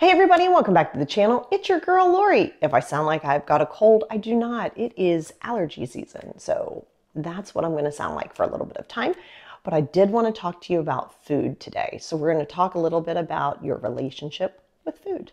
Hey everybody, welcome back to the channel. It's your girl, Lori. If I sound like I've got a cold, I do not. It is allergy season, so that's what I'm gonna sound like for a little bit of time. But I did wanna talk to you about food today. So we're gonna talk a little bit about your relationship with food.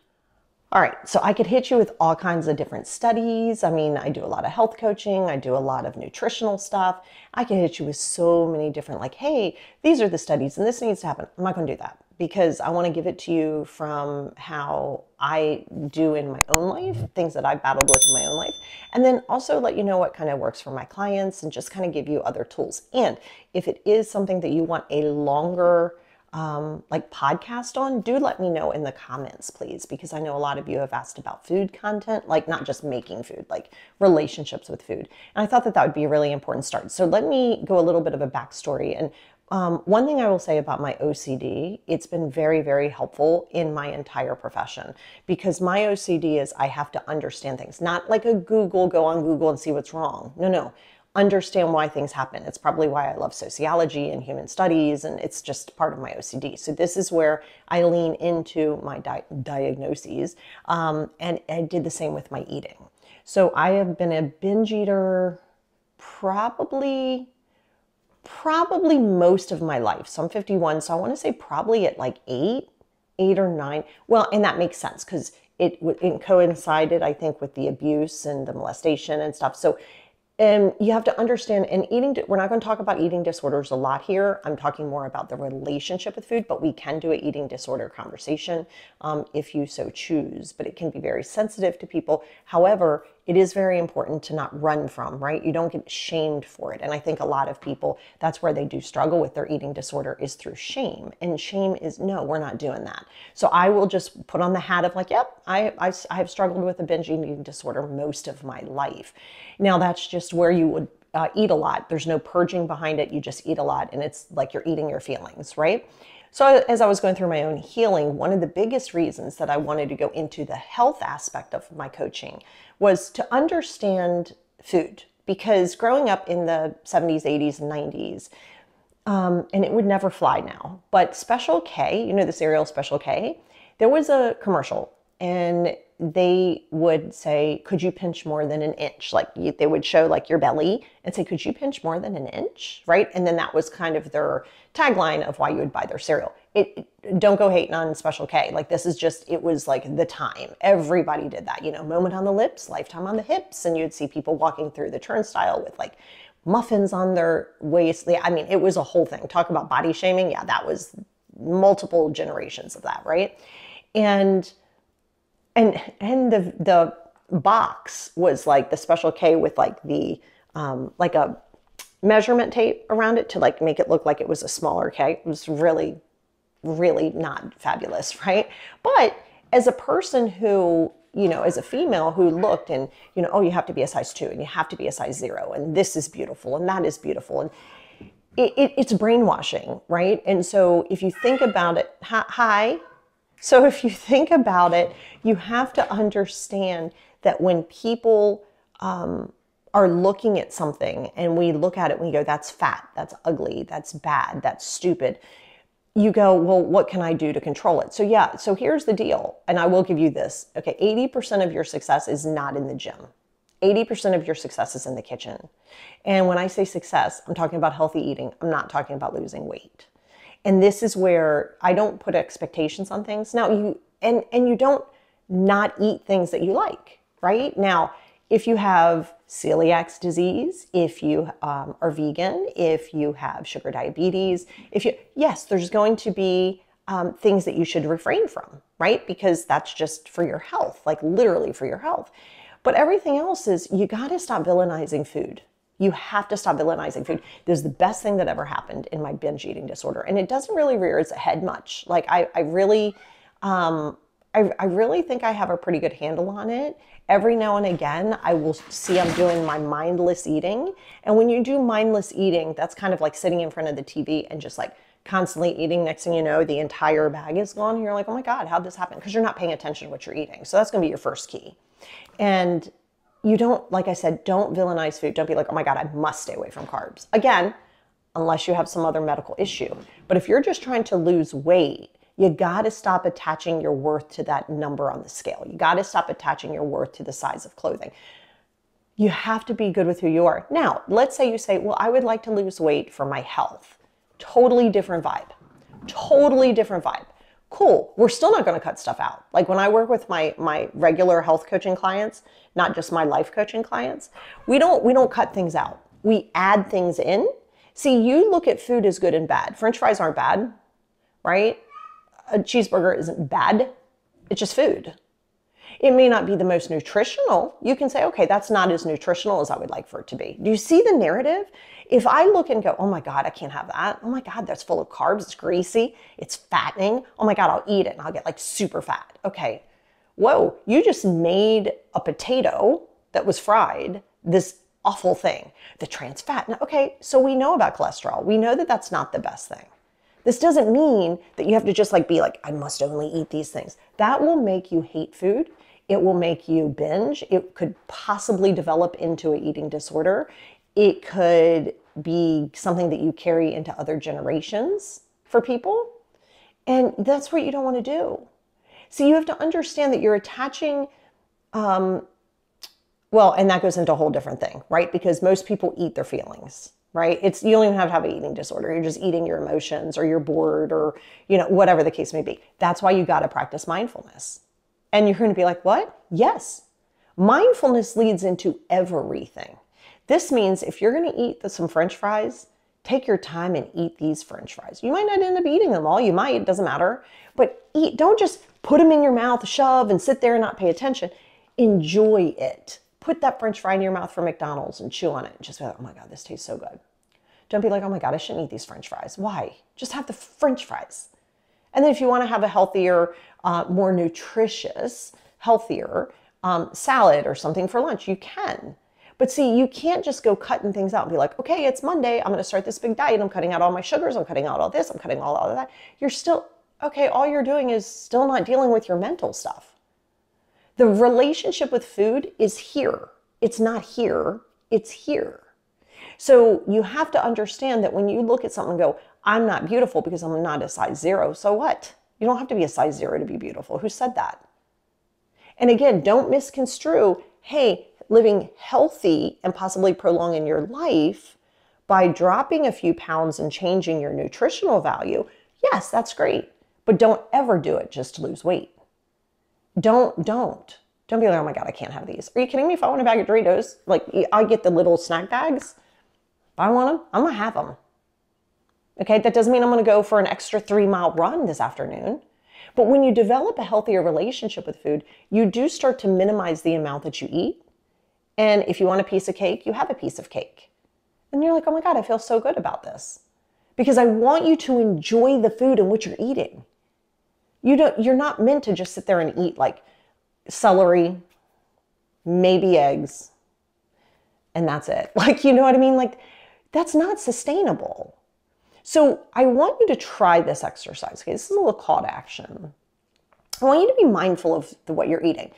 All right, so I could hit you with all kinds of different studies. I mean, I do a lot of health coaching. I do a lot of nutritional stuff. I could hit you with so many different, like, hey, these are the studies and this needs to happen. I'm not gonna do that, because I want to give it to you from how I do in my own life, things that I battled with in my own life, and then also let you know what kind of works for my clients and just kind of give you other tools. And if it is something that you want a longer like podcast on, do let me know in the comments, please, because I know a lot of you have asked about food content, like not just making food, like relationships with food. And I thought that that would be a really important start. So let me go a little bit of a backstory. And one thing I will say about my OCD, it's been very, very helpful in my entire profession, because my OCD is I have to understand things, not like a Google, go on Google and see what's wrong. No, understand why things happen. It's probably why I love sociology and human studies, and it's just part of my OCD. So this is where I lean into my diagnoses, and I did the same with my eating. So I have been a binge eater probably most of my life. So I'm 51, so I want to say probably at like eight or nine. Well, and that makes sense because it coincided, I think, with the abuse and the molestation and stuff. So you have to understand, and eating, we're not going to talk about eating disorders a lot here. I'm talking more about the relationship with food, but we can do an eating disorder conversation if you so choose, but it can be very sensitive to people. However, it is very important to not run from, right? You don't get shamed for it. And I think a lot of people, that's where they do struggle with their eating disorder, is through shame. And shame is, no, we're not doing that. So I will just put on the hat of like, yep, I have struggled with a binge eating disorder most of my life. Now that's just where you would eat a lot. There's no purging behind it. You just eat a lot, and it's like you're eating your feelings, right? So as I was going through my own healing, one of the biggest reasons that I wanted to go into the health aspect of my coaching was to understand food, because growing up in the 70s, 80s, and 90s, and it would never fly now, but Special K, you know, the cereal Special K, there was a commercial and they would say, could you pinch more than an inch? Like they would show like your belly and say, could you pinch more than an inch? Right? And then that was kind of their tagline of why you would buy their cereal. Don't go hating on Special K. Like this is just, it was like the time. Everybody did that, you know, moment on the lips, lifetime on the hips. And you'd see people walking through the turnstile with like muffins on their waist. I mean, it was a whole thing. Talk about body shaming. Yeah, that was multiple generations of that. Right? And the box was like the Special K with like the, like a measurement tape around it to like make it look like it was a smaller K. It was really, really not fabulous, right? But as a person who, you know, as a female who looked and, you know, oh, you have to be a size 2 and you have to be a size 0 and this is beautiful and that is beautiful. And it's brainwashing, right? And so if you think about it, So if you think about it, you have to understand that when people are looking at something and we look at it, we go, that's fat, that's ugly, that's bad, that's stupid. You go, well, what can I do to control it? So yeah, so here's the deal. And I will give you this. Okay, 80% of your success is not in the gym. 80% of your success is in the kitchen. And when I say success, I'm talking about healthy eating. I'm not talking about losing weight. And this is where I don't put expectations on things. Now you don't not eat things that you like, right? Now, if you have celiac disease, if you are vegan, if you have sugar diabetes, yes, there's going to be things that you should refrain from, right? Because that's just for your health, like literally for your health. But everything else is, you got to stop villainizing food. You have to stop villainizing food. This is the best thing that ever happened in my binge eating disorder. And it doesn't really rear its head much. Like I really think I have a pretty good handle on it. Every now and again, I will see I'm doing my mindless eating. And when you do mindless eating, that's kind of like sitting in front of the TV and just like constantly eating. Next thing you know, the entire bag is gone. And you're like, oh my God, how'd this happen? Because you're not paying attention to what you're eating. So that's gonna be your first key. And you don't, like I said, don't villainize food. Don't be like, oh my God, I must stay away from carbs. Again, unless you have some other medical issue. But if you're just trying to lose weight you got to stop attaching your worth to that number on the scale. You got to stop attaching your worth to the size of clothing. You have to be good with who you are. Now, let's say you say, well, I would like to lose weight for my health. Totally different vibe. Totally different vibe. Cool. We're still not going to cut stuff out. Like when I work with my regular health coaching clients, not just my life coaching clients, we don't cut things out. We add things in. See, you look at food as good and bad. French fries aren't bad, right? A cheeseburger isn't bad. It's just food. It may not be the most nutritional. You can say, okay, that's not as nutritional as I would like for it to be. Do you see the narrative? If I look and go, oh my God, I can't have that. Oh my God, that's full of carbs. It's greasy. It's fattening. Oh my God, I'll eat it and I'll get like super fat. Okay. Whoa, you just made a potato that was fried this awful thing, the trans fat. Now, okay. So we know about cholesterol. We know that that's not the best thing. This doesn't mean that you have to just like be like, I must only eat these things. That will make you hate food. It will make you binge. It could possibly develop into an eating disorder. It could be something that you carry into other generations for people. And that's what you don't want to do. So you have to understand that you're attaching, well, and that goes into a whole different thing, right? Because most people eat their feelings, right? It's, you don't even have to have an eating disorder. You're just eating your emotions or you're bored or, you know, whatever the case may be. That's why you got to practice mindfulness. And you're going to be like, what? Yes. Mindfulness leads into everything. This means if you're going to eat some French fries, take your time and eat these French fries. You might not end up eating them all. You might, it doesn't matter, but eat, don't just put them in your mouth, shove and sit there and not pay attention. Enjoy it. Put that French fry in your mouth from McDonald's and chew on it. And just be like, oh my God, this tastes so good. Don't be like, oh my God, I shouldn't eat these French fries. Why? Just have the French fries. And then if you want to have a healthier, more nutritious, healthier salad or something for lunch, you can. But see, you can't just go cutting things out and be like, okay, it's Monday. I'm going to start this big diet. I'm cutting out all my sugars. I'm cutting out all this. I'm cutting all of that. You're still, okay, all you're doing is still not dealing with your mental stuff. The relationship with food is here. It's not here. It's here. So you have to understand that when you look at something and go, I'm not beautiful because I'm not a size 0. So what? You don't have to be a size 0 to be beautiful. Who said that? And again, don't misconstrue, hey, living healthy and possibly prolonging your life by dropping a few pounds and changing your nutritional value. Yes, that's great. But don't ever do it just to lose weight. Don't be like, oh my God, I can't have these. Are you kidding me? If I want a bag of Doritos, like I get the little snack bags. If I want them, I'm going to have them. Okay, that doesn't mean I'm going to go for an extra 3-mile run this afternoon. But when you develop a healthier relationship with food, you do start to minimize the amount that you eat. And if you want a piece of cake, you have a piece of cake. And you're like, oh my God, I feel so good about this. Because I want you to enjoy the food in which you're eating. You're not meant to just sit there and eat like celery, maybe eggs, and that's it. Like, you know what I mean? Like, that's not sustainable. So I want you to try this exercise. Okay, this is a little call to action. I want you to be mindful of what you're eating.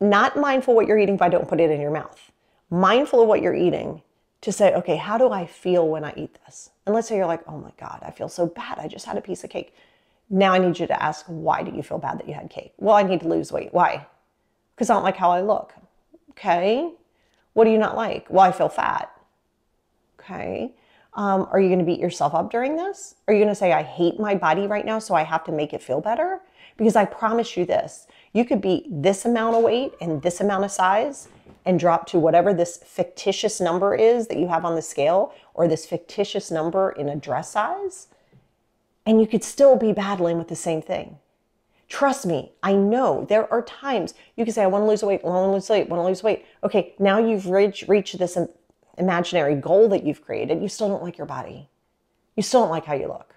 Not mindful what you're eating if I don't put it in your mouth. Mindful of what you're eating to say, okay, how do I feel when I eat this? And let's say you're like, oh my God, I feel so bad. I just had a piece of cake. Now I need you to ask, why do you feel bad that you had cake? Well, I need to lose weight. Why? Because I don't like how I look. Okay. What do you not like? Well, I feel fat. Okay. Are you going to beat yourself up during this? Are you going to say, I hate my body right now, so I have to make it feel better? Because I promise you this, you could be this amount of weight and this amount of size and drop to whatever this fictitious number is that you have on the scale or this fictitious number in a dress size. And you could still be battling with the same thing. Trust me, I know there are times you can say, I want to lose weight, I want to lose weight, I want to lose weight. Okay, now you've reached this imaginary goal that you've created. You still don't like your body. You still don't like how you look.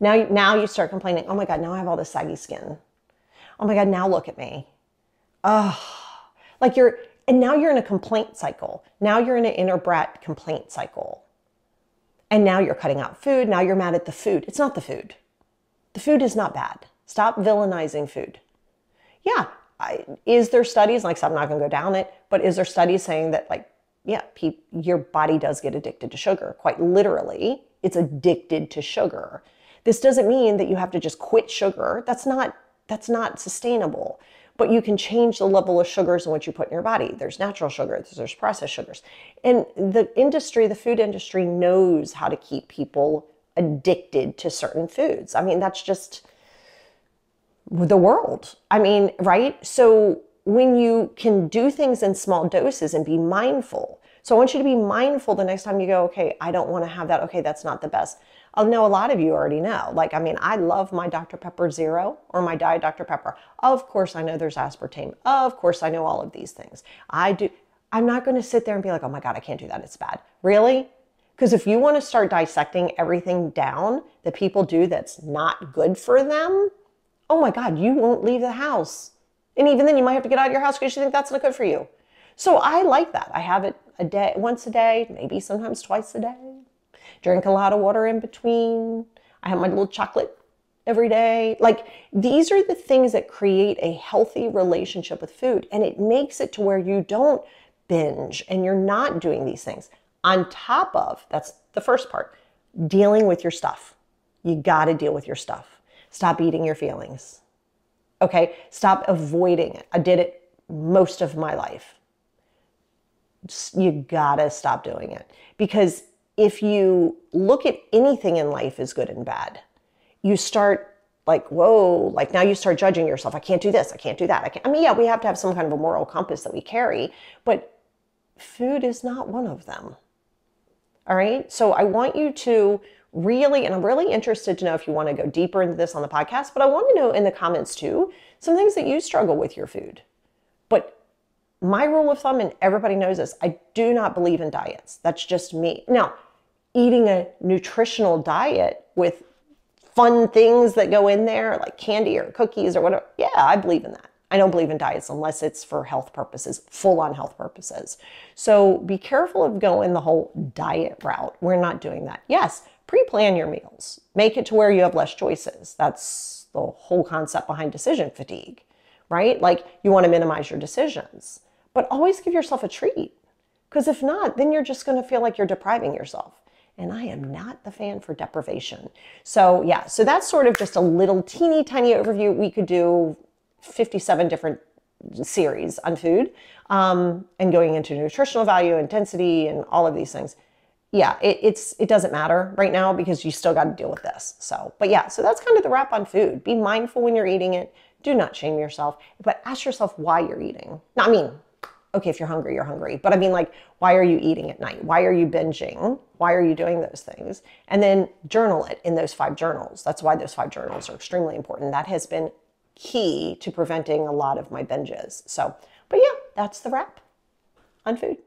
Now you start complaining, oh my God, now I have all this saggy skin. Oh my God, now look at me. Oh, like and now you're in a complaint cycle. Now you're in an inner brat complaint cycle. And now you're cutting out food. Now you're mad at the food. It's not the food. The food is not bad. Stop villainizing food. Yeah. Is there studies, like, so I'm not going to go down it, but is there studies saying that, like, yeah, your body does get addicted to sugar. Quite literally, it's addicted to sugar. This doesn't mean that you have to just quit sugar. That's not sustainable. But you can change the level of sugars in what you put in your body. There's natural sugars, there's processed sugars. And the industry, the food industry, knows how to keep people addicted to certain foods. I mean, that's just the world. I mean, right? So when you can do things in small doses and be mindful. So I want you to be mindful the next time you go, okay, I don't want to have that. Okay, that's not the best. I know a lot of you already know. Like, I mean, I love my Dr. Pepper Zero or my Diet Dr. Pepper. Of course, I know there's aspartame. Of course, I know all of these things. I do. I'm not going to sit there and be like, oh my God, I can't do that. It's bad. Really? Because if you want to start dissecting everything down that people do that's not good for them, oh my God, you won't leave the house. And even then you might have to get out of your house because you think that's not good for you. So I like that. I have it a day, once a day, maybe sometimes twice a day. Drink a lot of water in between. I have my little chocolate every day. Like, these are the things that create a healthy relationship with food, and it makes it to where you don't binge and you're not doing these things. On top of, that's the first part, dealing with your stuff. You got to deal with your stuff. Stop eating your feelings. Okay? Stop avoiding it. I did it most of my life. You got to stop doing it, because if you look at anything in life as good and bad, you start like, whoa, like now you start judging yourself. I can't do this. I can't do that. I mean, yeah, we have to have some kind of a moral compass that we carry, but food is not one of them. All right. So I want you to really, and I'm really interested to know if you want to go deeper into this on the podcast, but I want to know in the comments too, some things that you struggle with your food. But my rule of thumb, and everybody knows this, I do not believe in diets. That's just me. Now, eating a nutritional diet with fun things that go in there, like candy or cookies or whatever. Yeah, I believe in that. I don't believe in diets unless it's for health purposes, full-on health purposes. So be careful of going the whole diet route. We're not doing that. Yes, pre-plan your meals. Make it to where you have less choices. That's the whole concept behind decision fatigue, right? Like, you want to minimize your decisions, but always give yourself a treat. Because if not, then you're just going to feel like you're depriving yourself. And I am not the fan for deprivation. So yeah, so that's sort of just a little teeny tiny overview. We could do 57 different series on food and going into nutritional value, intensity, and all of these things. Yeah, it doesn't matter right now because you still got to deal with this. So, but yeah, so that's kind of the wrap on food. Be mindful when you're eating it. Do not shame yourself, but ask yourself why you're eating. Now, I mean, okay, if you're hungry, you're hungry. But I mean, like, why are you eating at night? Why are you binging? Why are you doing those things? And then journal it in those 5 journals. That's why those 5 journals are extremely important. That has been key to preventing a lot of my binges. So, but yeah, that's the wrap on food.